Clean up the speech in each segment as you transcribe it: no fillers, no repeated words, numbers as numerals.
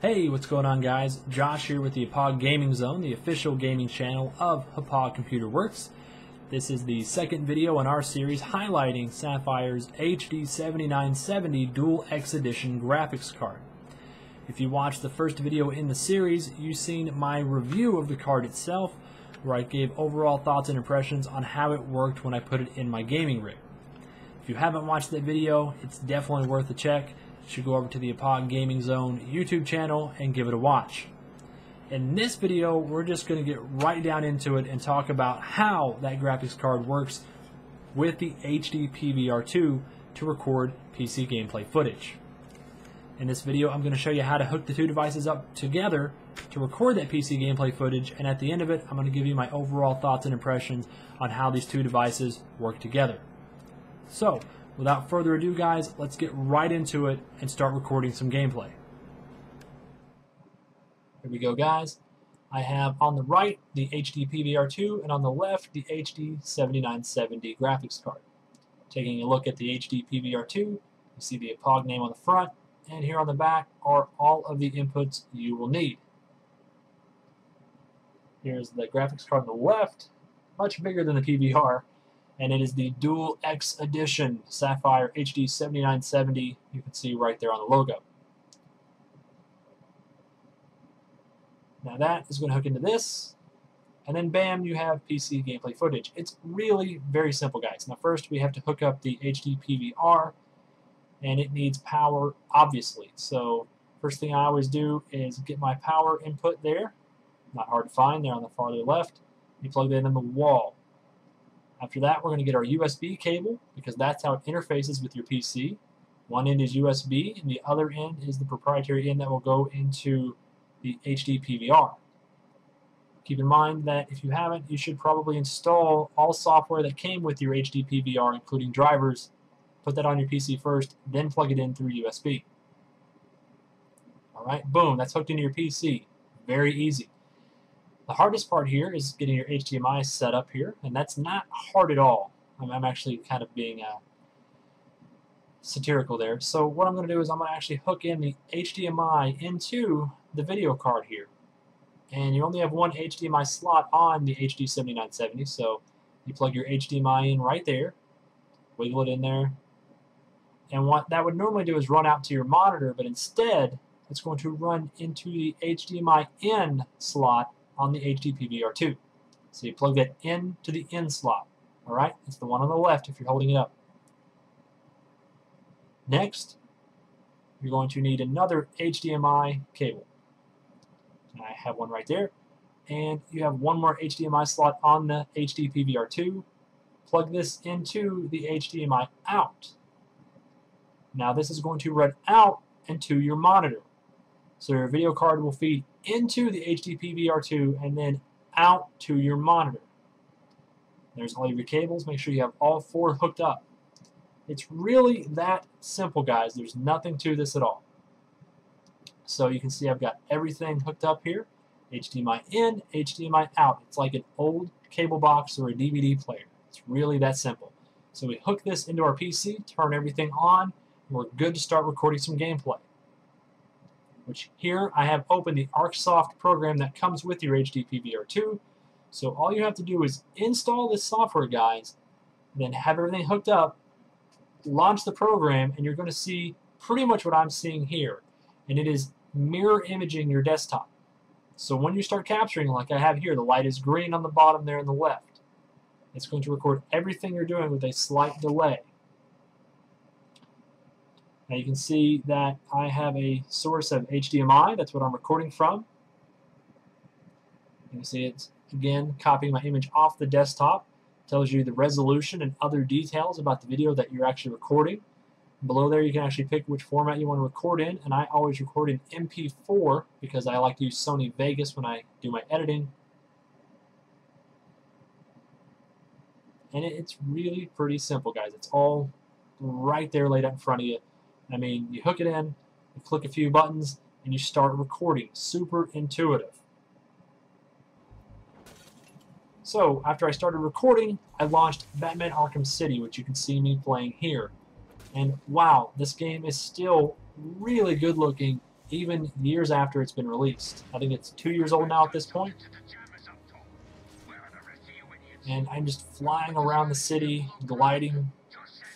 Hey, what's going on, guys? Josh here with the Hauppauge Gaming Zone, the official gaming channel of Hauppauge Computer Works. This is the second video in our series highlighting Sapphire's HD 7970 Dual X Edition graphics card. If you watched the first video in the series, you've seen my review of the card itself, where I gave overall thoughts and impressions on how it worked when I put it in my gaming rig. If you haven't watched that video, it's definitely worth a check. You should go over to the Hauppauge Gaming Zone YouTube channel and give it a watch. In this video, we're just going to get right down into it and talk about how that graphics card works with the HD PVR 2 to record PC gameplay footage. In this video, I'm going to show you how to hook the two devices up together to record that PC gameplay footage, and at the end of it, I'm going to give you my overall thoughts and impressions on how these two devices work together. So, without further ado, guys, let's get right into it and start recording some gameplay. Here we go, guys. I have on the right the HD PVR 2 and on the left the HD 7970 graphics card. Taking a look at the HD PVR 2, you see the Hauppauge name on the front, and here on the back are all of the inputs you will need. Here's the graphics card on the left, much bigger than the PVR. And it is the Dual X Edition Sapphire HD 7970. You can see right there on the logo. Now that is going to hook into this, and then bam, you have PC gameplay footage. It's really very simple, guys. Now first we have to hook up the HD PVR, and it needs power, obviously. So first thing I always do is get my power input there. Not hard to find, there on the farther left. You plug that in the wall. After that, we're going to get our USB cable, because that's how it interfaces with your PC. One end is USB, and the other end is the proprietary end that will go into the HD PVR. Keep in mind that if you haven't, you should probably install all software that came with your HD PVR, including drivers. Put that on your PC first, then plug it in through USB. Alright, boom, that's hooked into your PC. Very easy. The hardest part here is getting your HDMI set up here, and that's not hard at all. I'm actually kind of being satirical there. So what I'm going to do is I'm going to actually hook in the HDMI into the video card here. And you only have one HDMI slot on the HD 7970, so you plug your HDMI in right there, wiggle it in there, and what that would normally do is run out to your monitor, but instead it's going to run into the HDMI in slot on the HD PVR 2. So you plug that in to the end slot. Alright, it's the one on the left if you're holding it up. Next, you're going to need another HDMI cable. And I have one right there. And you have one more HDMI slot on the HD PVR 2. Plug this into the HDMI out. Now this is going to run out into your monitor. So your video card will feed into the HD PVR 2 and then out to your monitor. There's all of your cables. Make sure you have all four hooked up. It's really that simple, guys. There's nothing to this at all. So you can see I've got everything hooked up here. HDMI in, HDMI out. It's like an old cable box or a DVD player. It's really that simple. So we hook this into our PC, turn everything on, and we're good to start recording some gameplay. Which here I have opened the ArcSoft program that comes with your HD PVR 2. So all you have to do is install this software, guys, and then have everything hooked up, launch the program, and you're going to see pretty much what I'm seeing here. And it is mirror imaging your desktop. So when you start capturing, like I have here, the light is green on the bottom there on the left. It's going to record everything you're doing with a slight delay. Now you can see that I have a source of HDMI, that's what I'm recording from. You can see it's, again, copying my image off the desktop. It tells you the resolution and other details about the video that you're actually recording. Below there you can actually pick which format you want to record in, and I always record in MP4 because I like to use Sony Vegas when I do my editing. And it's really pretty simple, guys. It's all right there laid out in front of you. I mean, you hook it in, you click a few buttons, and you start recording. Super intuitive. So, after I started recording, I launched Batman: Arkham City, which you can see me playing here. And wow, this game is still really good looking even years after it's been released. I think it's 2 years old now at this point. And I'm just flying around the city, gliding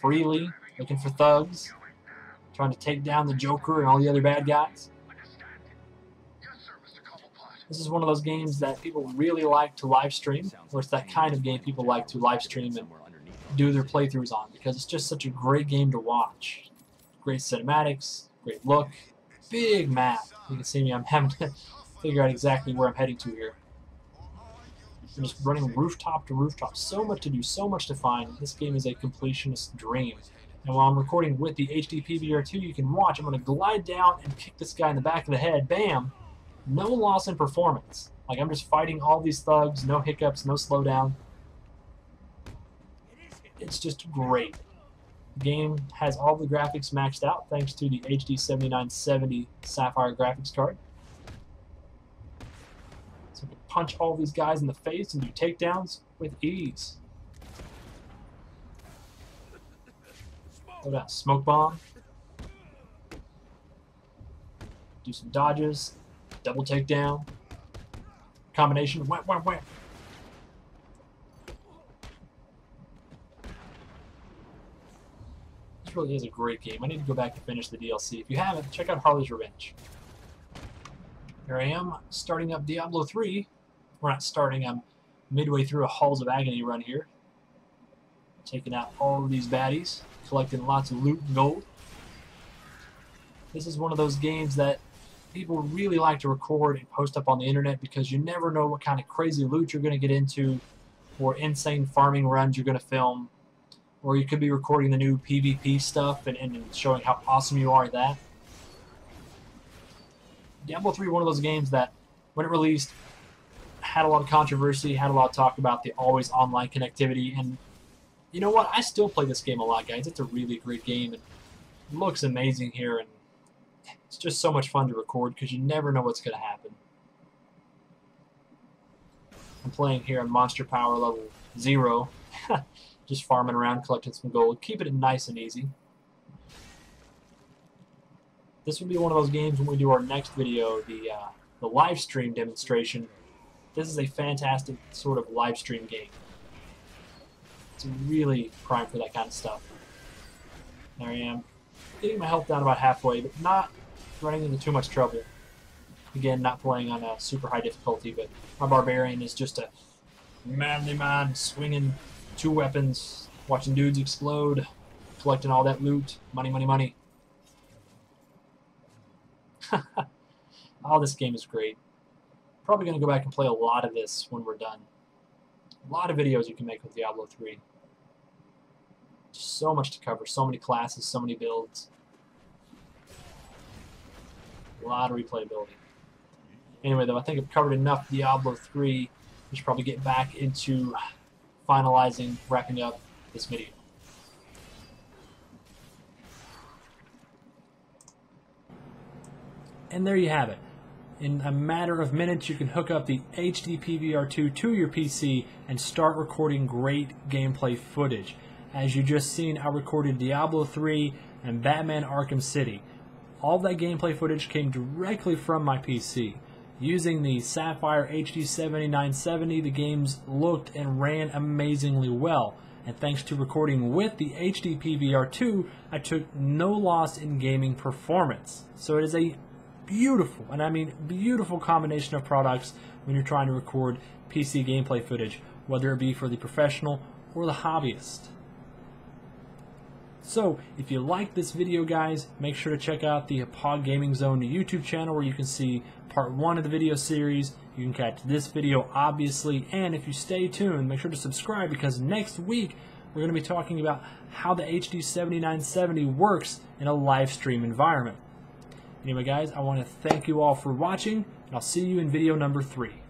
freely, looking for thugs, trying to take down the Joker and all the other bad guys. This is one of those games that people really like to live stream, or it's that kind of game people like to live stream and do their playthroughs on, because it's just such a great game to watch. Great cinematics, great look, big map. You can see me, I'm having to figure out exactly where I'm heading to here. I'm just running rooftop to rooftop. So much to do, so much to find. This game is a completionist dream. And while I'm recording with the HD PVR 2, you can watch. I'm going to glide down and kick this guy in the back of the head. Bam! No loss in performance. Like, I'm just fighting all these thugs, no hiccups, no slowdown. It's just great. The game has all the graphics maxed out thanks to the HD 7970 Sapphire graphics card. So I can punch all these guys in the face and do takedowns with ease. Throw that smoke bomb. Do some dodges. Double takedown. Combination. Wham, wham, wham. This really is a great game. I need to go back and finish the DLC. If you haven't, check out Harley's Revenge. Here I am, starting up Diablo 3. We're not starting, I'm midway through a Halls of Agony run here. Taking out all of these baddies, collecting lots of loot and gold. This is one of those games that people really like to record and post up on the internet, because you never know what kind of crazy loot you're going to get into, or insane farming runs you're going to film, or you could be recording the new PvP stuff and showing how awesome you are at that. Diablo 3, one of those games that, when it released, had a lot of controversy, had a lot of talk about the always online connectivity, and you know what? I still play this game a lot, guys. It's a really great game, and it looks amazing here, and it's just so much fun to record because you never know what's going to happen. I'm playing here on Monster Power level 0. Just farming around, collecting some gold. Keeping it nice and easy. This would be one of those games when we do our next video, the live stream demonstration. This is a fantastic sort of live stream game. It's really prime for that kind of stuff. There I am. Getting my health down about halfway, but not running into too much trouble. Again, not playing on a super high difficulty, but my Barbarian is just a manly man swinging two weapons, watching dudes explode, collecting all that loot. Money, money, money. Oh, this game is great. Probably going to go back and play a lot of this when we're done. A lot of videos you can make with Diablo 3. So much to cover, so many classes, so many builds. A lot of replayability. Anyway, though, I think I've covered enough Diablo 3. We should probably get back into finalizing, wrapping up this video. And there you have it. In a matter of minutes, you can hook up the HD PVR 2 to your PC and start recording great gameplay footage. As you just seen, I recorded Diablo 3 and Batman Arkham City. All that gameplay footage came directly from my PC. Using the Sapphire HD 7970, the games looked and ran amazingly well. And thanks to recording with the HD PVR 2, I took no loss in gaming performance. So it is a beautiful, and I mean beautiful, combination of products when you're trying to record PC gameplay footage, whether it be for the professional or the hobbyist. So, if you like this video, guys, make sure to check out the Hauppauge Gaming Zone YouTube channel, where you can see part 1 of the video series. You can catch this video, obviously, and if you stay tuned, make sure to subscribe, because next week we're going to be talking about how the HD 7970 works in a live stream environment. Anyway, guys, I want to thank you all for watching, and I'll see you in video number 3.